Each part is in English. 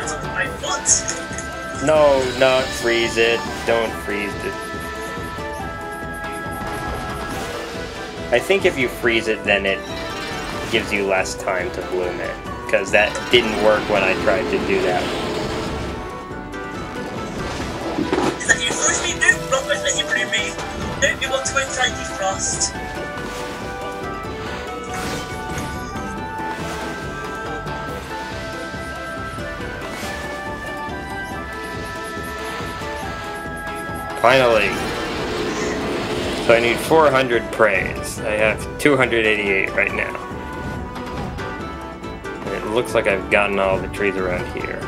That's my foot! No, not freeze it. Don't freeze it. I think if you freeze it, then it gives you less time to bloom it. Because that didn't work when I tried to do that. You forced me to do proper that you blew me. Now we want to try defrost. Finally. So I need 400 praise. I have 288 right now. And it looks like I've gotten all the trees around here.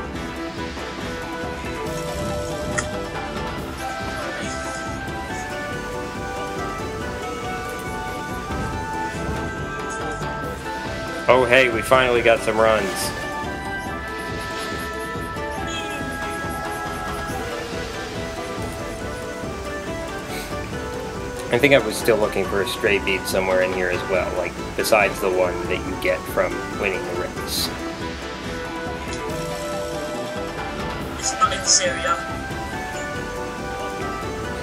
Oh hey, we finally got some runs. I think I was still looking for a stray bead somewhere in here as well, like, besides the one that you get from winning the race. It's not in this area.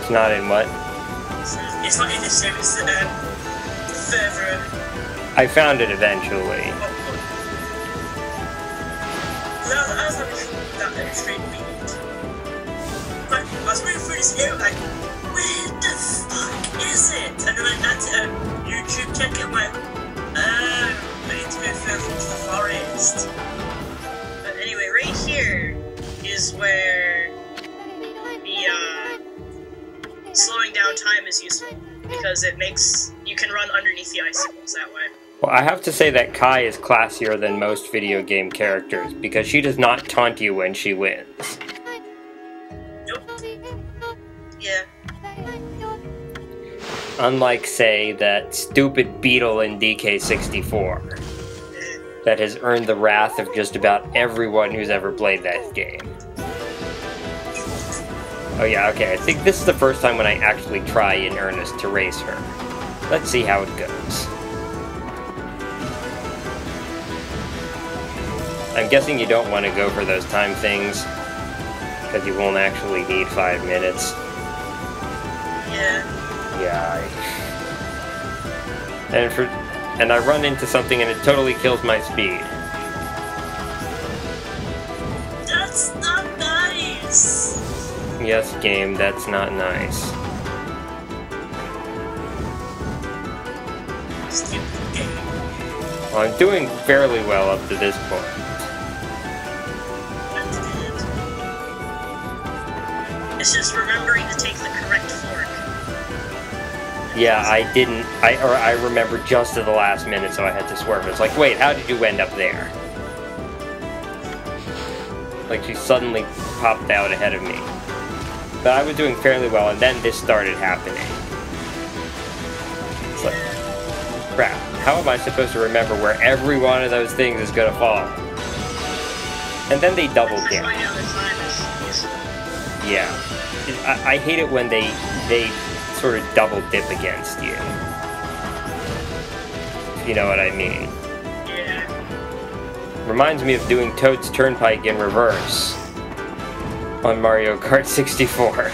It's not in what? It's not in this area, it's further. I found it eventually. That stray bead. But I was moving through this area, like, where the fuck is it? And then I had to YouTube check it and went, I need to go further into the forest. But anyway, right here is where the slowing down time is useful, because it makes, you can run underneath the icicles that way. Well, I have to say that Kai is classier than most video game characters, because she does not taunt you when she wins. Nope. Yeah. Unlike, say, that stupid beetle in DK64 that has earned the wrath of just about everyone who's ever played that game. Oh yeah, okay, I think this is the first time when I actually try in earnest to race her. Let's see how it goes. I'm guessing you don't want to go for those time things, because you won't actually need 5 minutes. Yeah. And I run into something and it totally kills my speed. That's not nice. Yes, game, that's not nice. Stupid game. Well, I'm doing fairly well up to this point. That's good. It's just remembering to take the correct fork. Yeah, I remember just at the last minute, so I had to swerve. It's like, wait, how did you end up there? Like, she suddenly popped out ahead of me. But I was doing fairly well, and then this started happening. It's like, crap, how am I supposed to remember where every one of those things is gonna fall? And then they doubled down. Yeah. I hate it when they sort of double dip against you. If you know what I mean. Yeah. Reminds me of doing Toad's Turnpike in reverse on Mario Kart 64.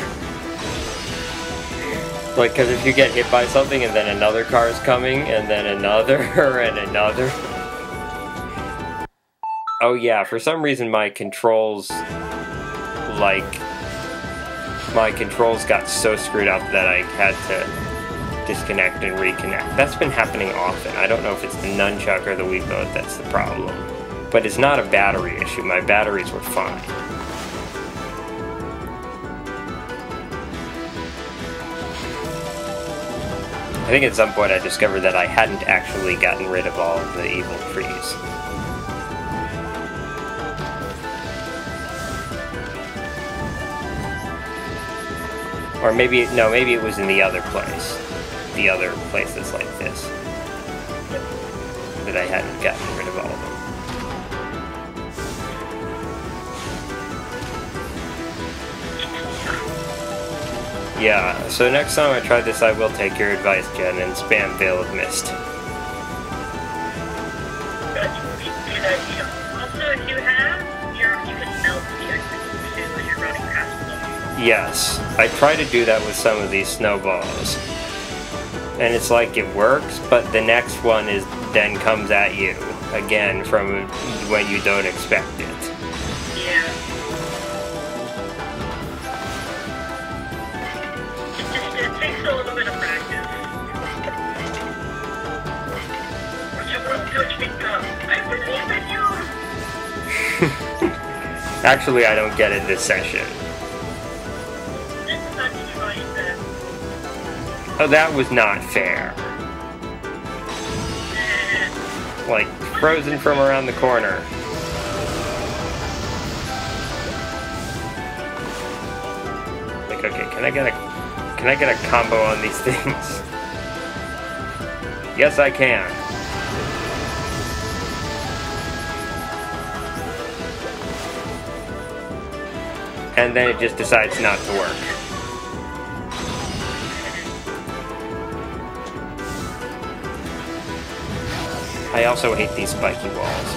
Like, because if you get hit by something and then another car is coming, and then another, and another. Oh yeah, for some reason my controls, like, my controls got so screwed up that I had to disconnect and reconnect. That's been happening often. I don't know if it's the nunchuck or the Wii Remote that's the problem. But it's not a battery issue. My batteries were fine. I think at some point I discovered that I hadn't actually gotten rid of all of the evil trees. Or maybe, no, maybe it was in the other place. The other places like this. That I hadn't gotten rid of all of them. Yeah, so next time I try this, I will take your advice, Jen, and spam Veil of Mist. That would be a good idea. Also, if you have, you can melt Yes, I try to do that with some of these snowballs. And it's like it works, but the next one is then comes at you again from when you don't expect it. Yeah. It takes a little bit of practice. Actually, I don't get it this session. Oh, that was not fair. Like, frozen from around the corner. Like, okay, can I get a combo on these things? Yes, I can. And then it just decides not to work. I also hate these spiky walls.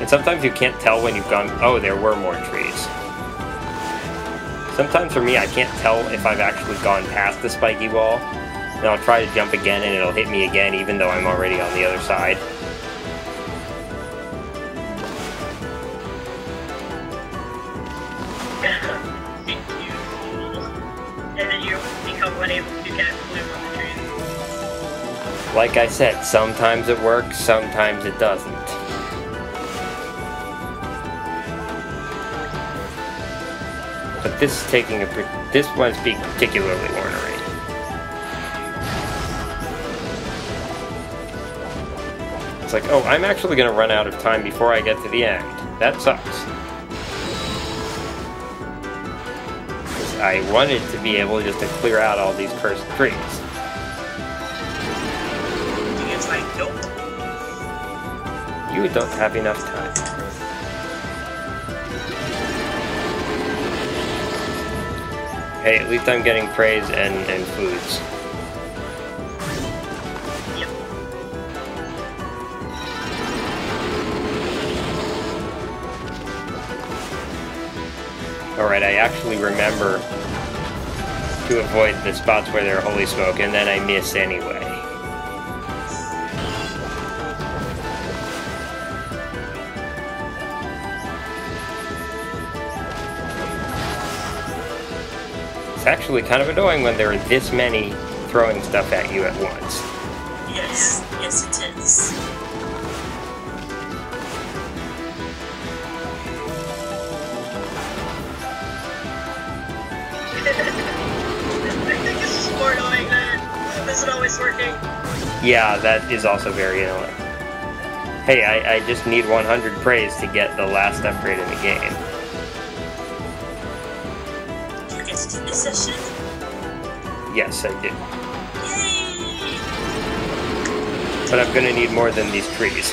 And sometimes you can't tell when you've gone... Oh, there were more trees. Sometimes for me, I can't tell if I've actually gone past the spiky wall. And I'll try to jump again and it'll hit me again, even though I'm already on the other side. Like I said, sometimes it works, sometimes it doesn't. But this is taking a... This one's being particularly ornery. It's like, oh, I'm actually going to run out of time before I get to the end. That sucks. Because I wanted to be able just to clear out all these cursed trees. Nope. You don't have enough time. Hey, at least I'm getting praise and foods. Yep. Alright, I actually remember to avoid the spots where they're holy smoke, and then I miss anyway. It's actually kind of annoying when there are this many throwing stuff at you at once. Yes, yes it is. I think this is more annoying than this is always working. Yeah, that is also very annoying. Hey, I just need 100 praise to get the last upgrade in the game. Session. Yes, I do. Yay! But I'm gonna need more than these trees.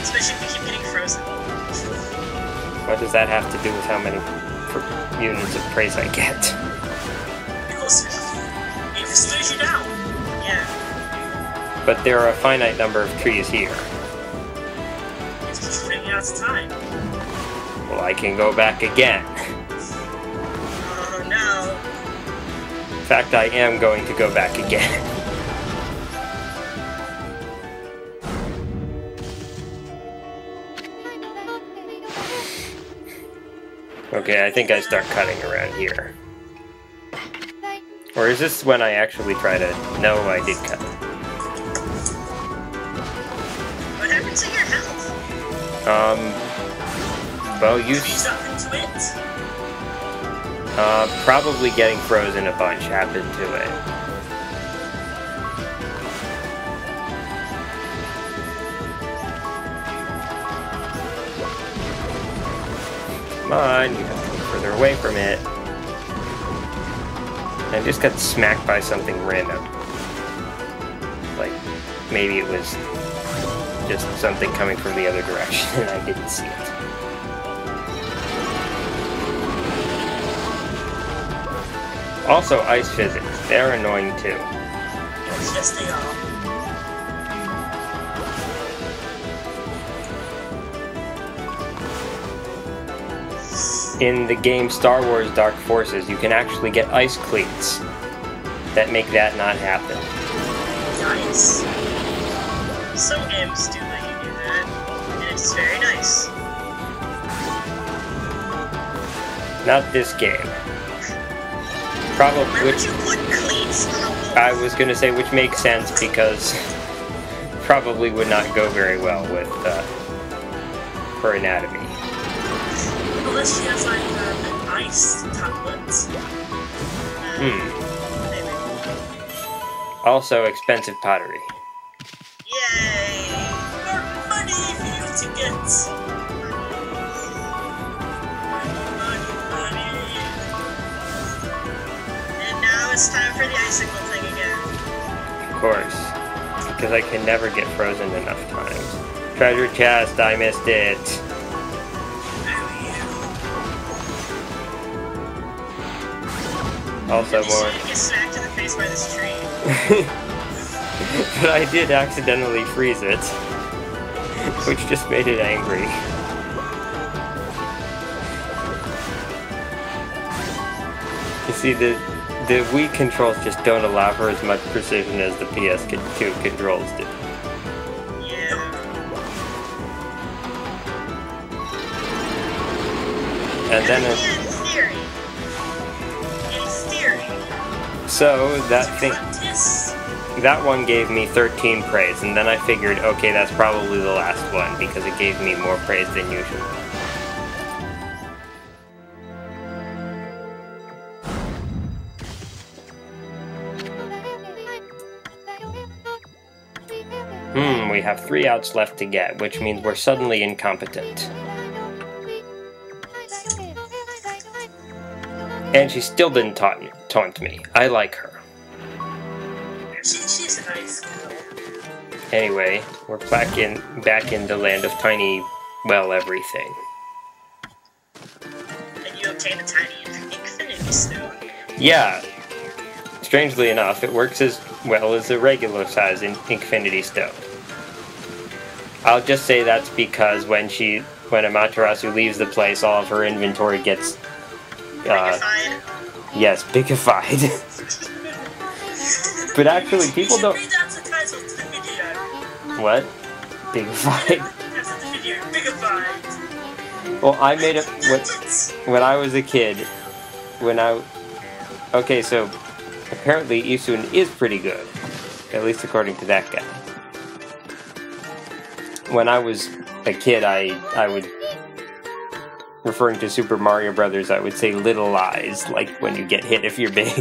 Especially if we keep getting frozen. What does that have to do with how many units of praise I get? Because it slows you down. Yeah. But there are a finite number of trees here. It's just running out of time. Well, I can go back again. Oh no. In fact, I am going to go back again. Okay, I think I start cutting around here. Or is this when I actually try to... No, I did cut. What happened to your health? Well, you probably getting frozen a bunch happened to it. Come on, you have to go further away from it. I just got smacked by something random. Like, maybe it was just something coming from the other direction and I didn't see it. Also, ice physics. They're annoying, too. Yes, they are. in the game Star Wars Dark Forces, you can actually get ice cleats that make that not happen. Nice. So imps do let you do that, and it's very nice. Not this game. Probably. Which you put cleats on a wall? I was gonna say, which makes sense because probably would not go very well with her anatomy. Unless she has like an ice tablet. Maybe. Also, expensive pottery. Yay! More money for you to get. It's time for the icicle thing again. Of course. Because I can never get frozen enough times. Treasure chest, I missed it. Oh, yeah. Also more. You get smacked in the face by this tree. But I did accidentally freeze it. Which just made it angry. You see the Wii controls just don't allow for as much precision as the PS2 controls do. Yeah. And then in theory. So that thing, that one gave me 13 praise, and then I figured, okay, that's probably the last one because it gave me more praise than usual. We have 3 outs left to get, which means we're suddenly incompetent. And she still didn't taunt me. I like her. She's nice. Anyway, we're back in the land of tiny, well, everything. And you obtain a tiny Inkfinity stone. Yeah. Strangely enough, it works as well as a regular size Inkfinity stone. I'll just say that's because when Amaterasu leaves the place, all of her inventory gets bigified. Yes, bigified. But actually, people don't. Read out the title to the video. What? Bigified. Bigified. Well, I made it when I was a kid. Okay, so apparently Isun is pretty good, at least according to that guy. When I was a kid, I would, referring to Super Mario Brothers, I would say little eyes, like when you get hit if you're big.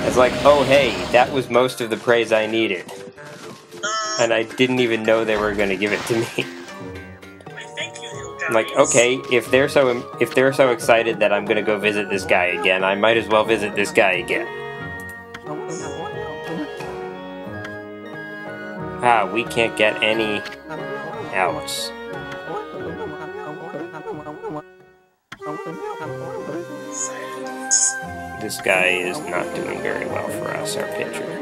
It's like, oh hey, that was most of the praise I needed. And I didn't even know they were going to give it to me. I'm like, okay, if they're so excited that I'm going to go visit this guy again, I might as well visit this guy again. Ah, we can't get any outs. This guy is not doing very well for us, our pitcher.